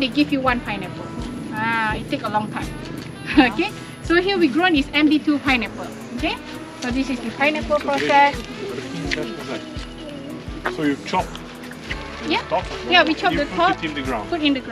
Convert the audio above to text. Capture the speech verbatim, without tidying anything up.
they give you one pineapple. Ah, it takes a long time. Okay, so here we grown is M D two pineapple. Okay, so this is the pineapple process. So you chop. Yeah, yeah, we chop the top, put it in the ground. Put in the ground.